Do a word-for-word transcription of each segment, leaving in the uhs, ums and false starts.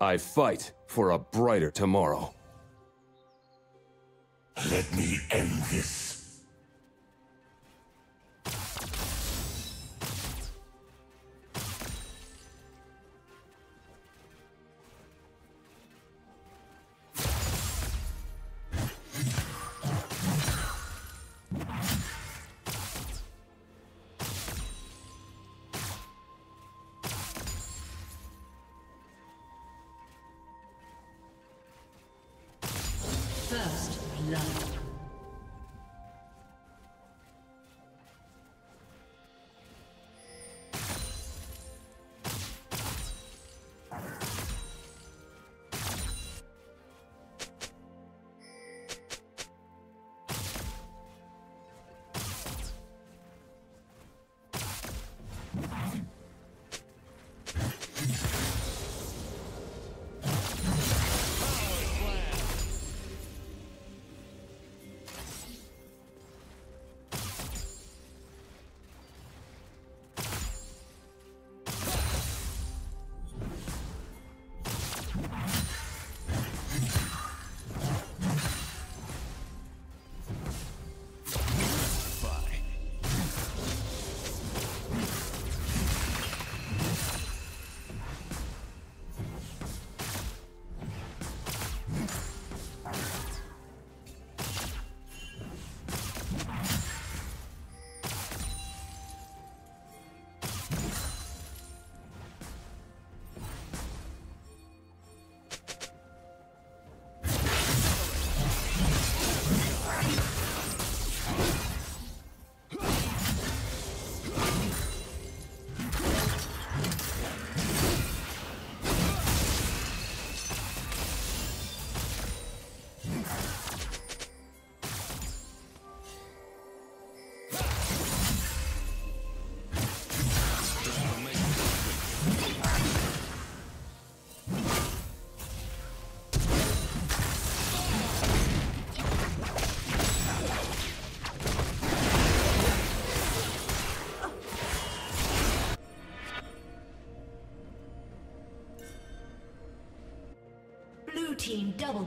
I fight for a brighter tomorrow. Let me end this. First love. Team double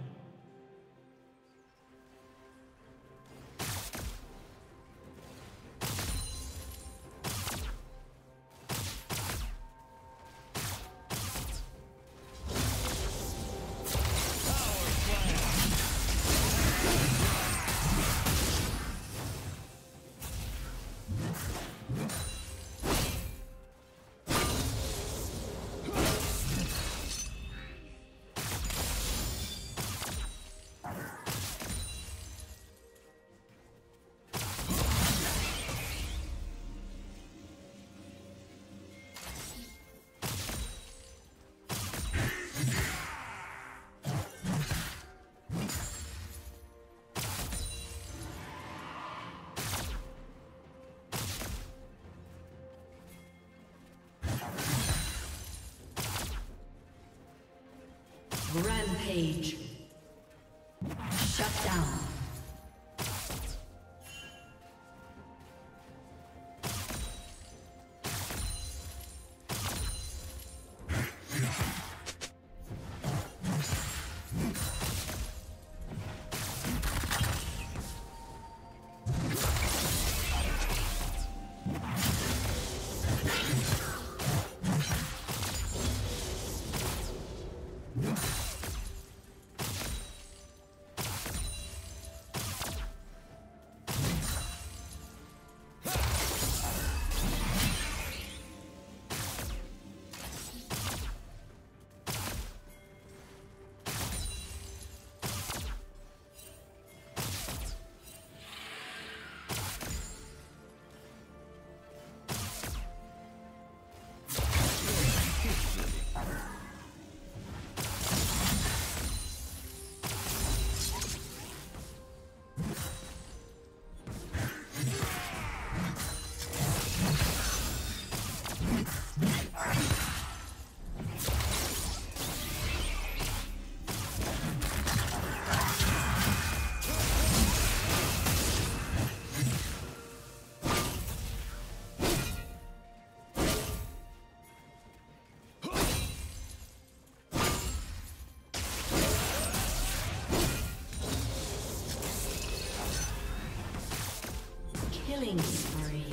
Rampage. Shut down. Killing spree.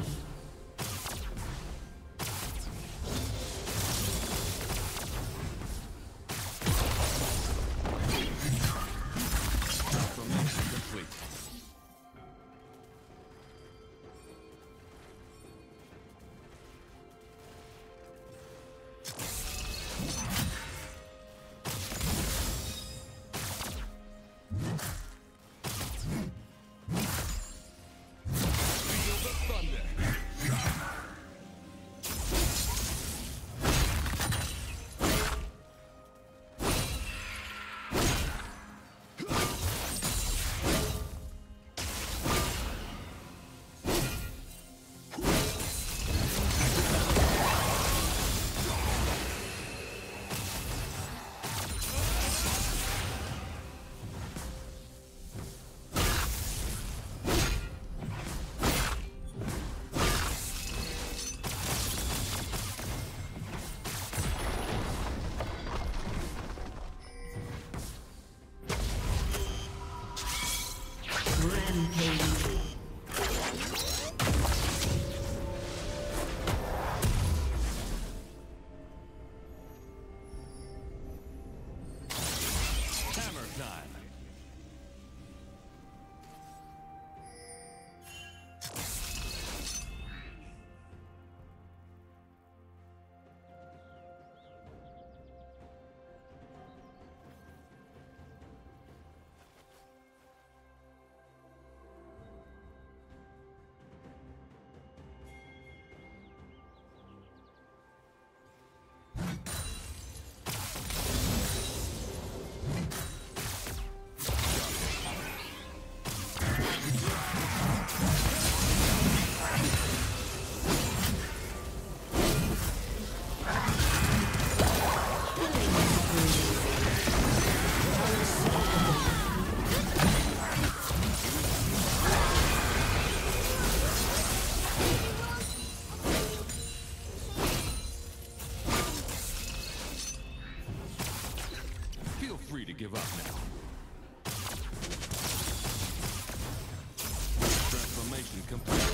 Transformation complete. Give up now. Transformation complete.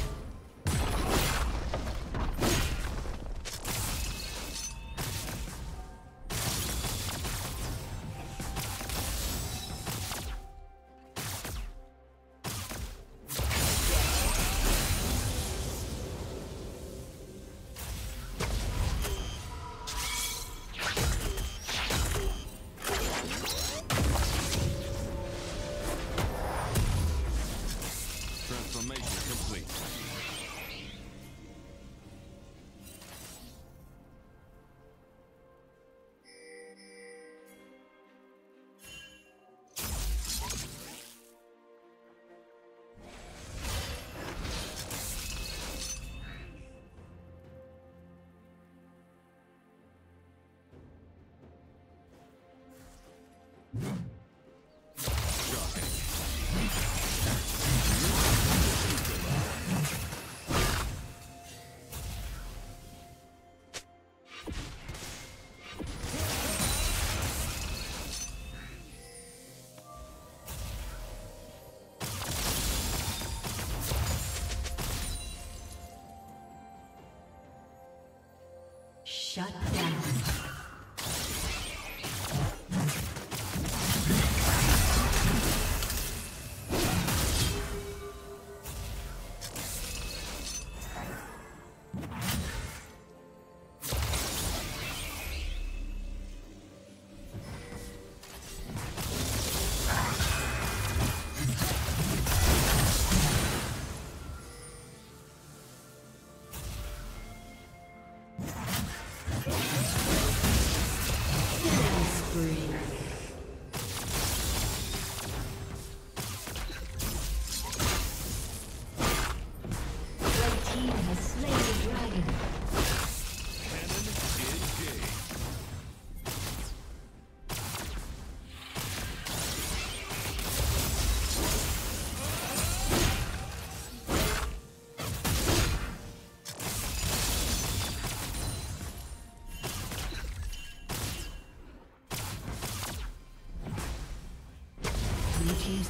Shut down.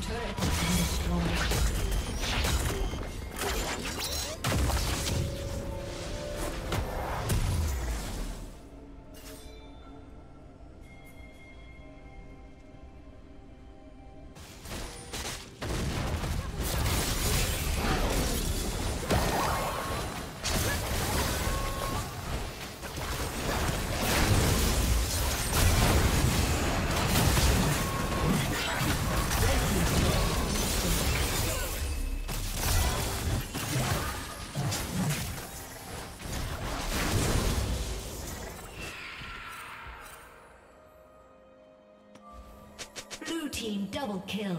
Turret has been destroyed. team double kill.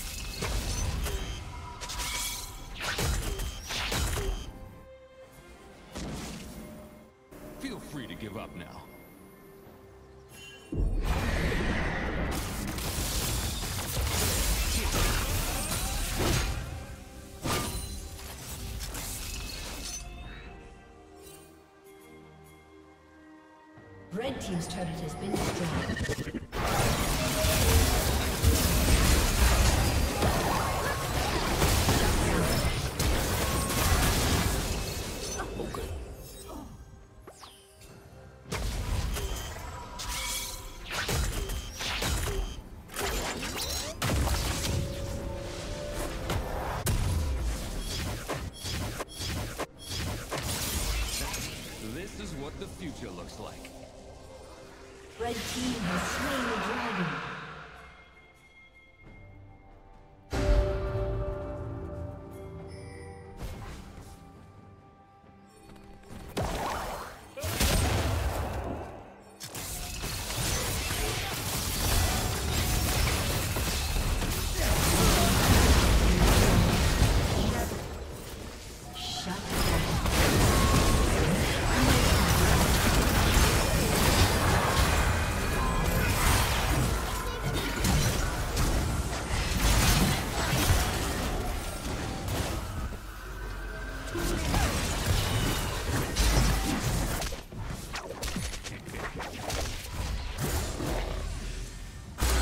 Feel free to give up now. Red team's turret has been destroyed. This is what the future looks like. Red team has slain the dragon.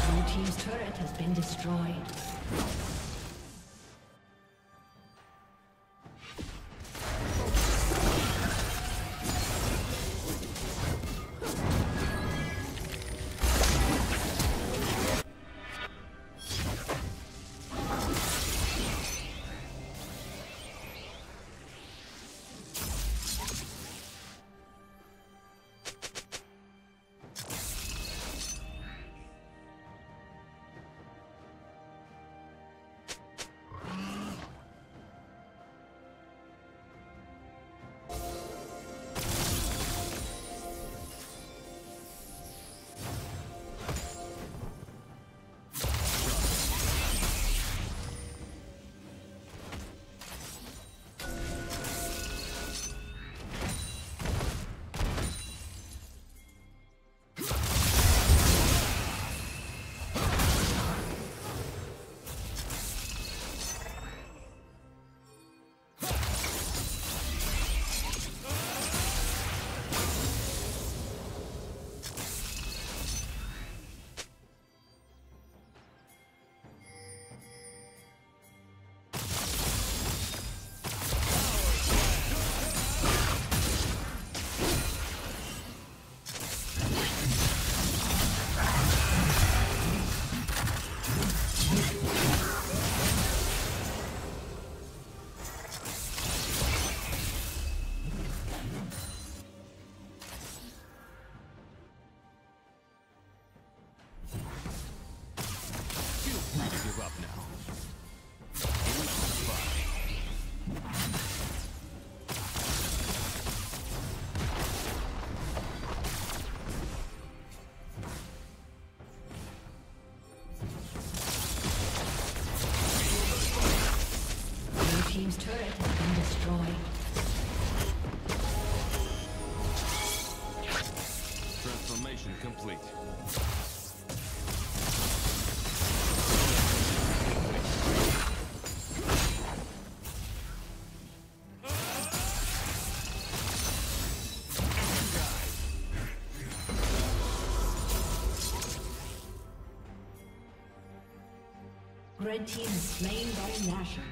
Blue team's turret has been destroyed. Red team is slain by Nasher.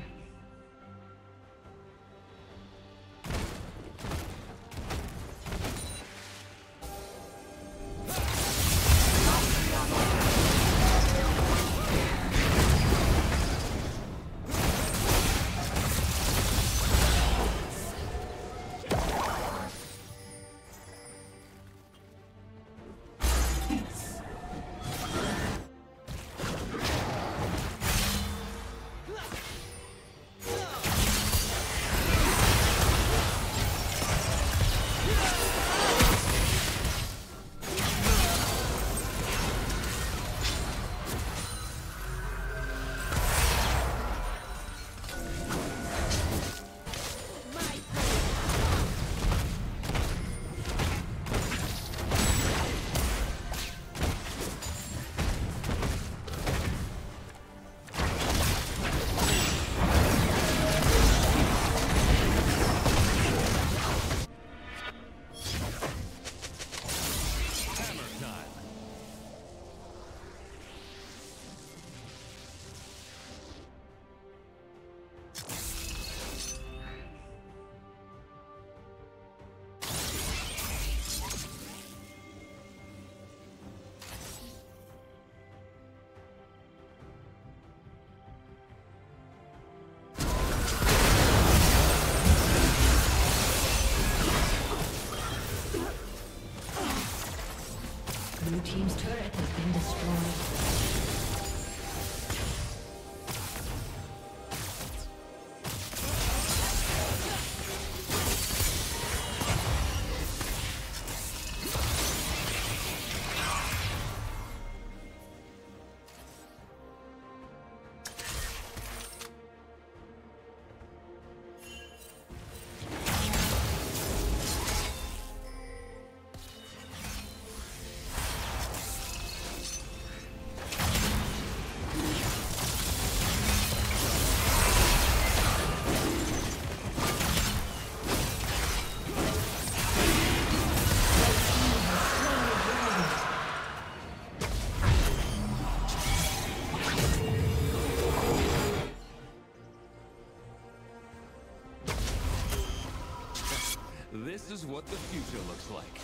This is what the future looks like.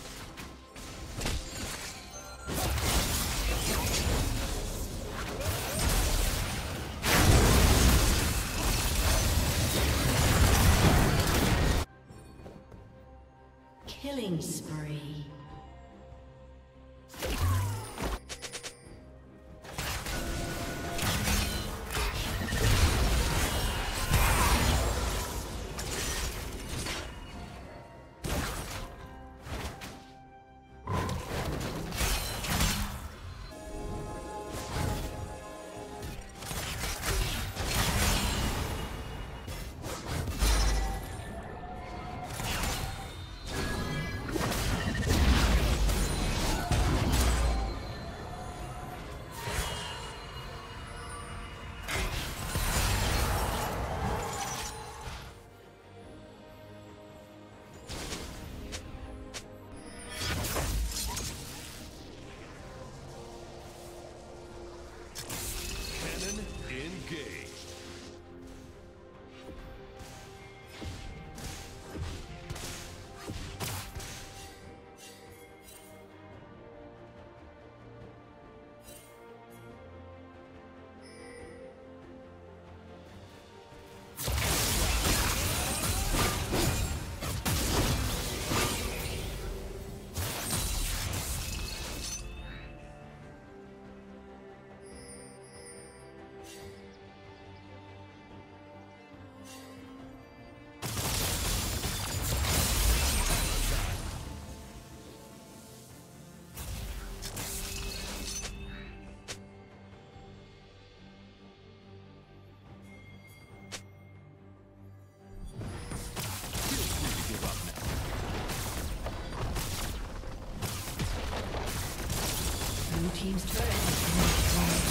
Killing spree. Team's turret has been destroyed.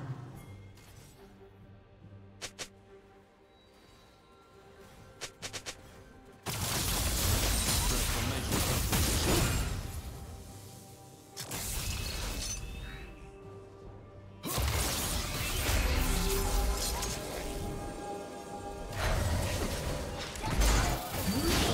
Thank you.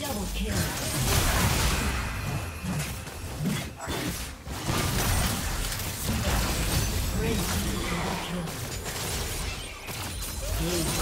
Double kill. Red team double kill. Game.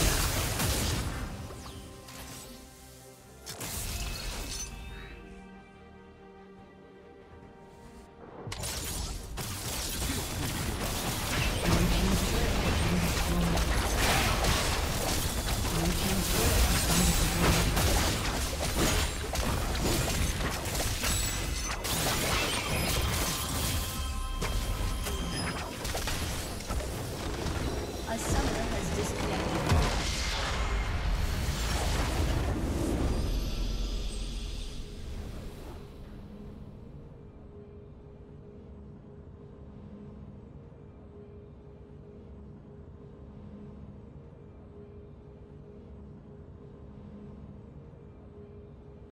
A summoner has disconnected.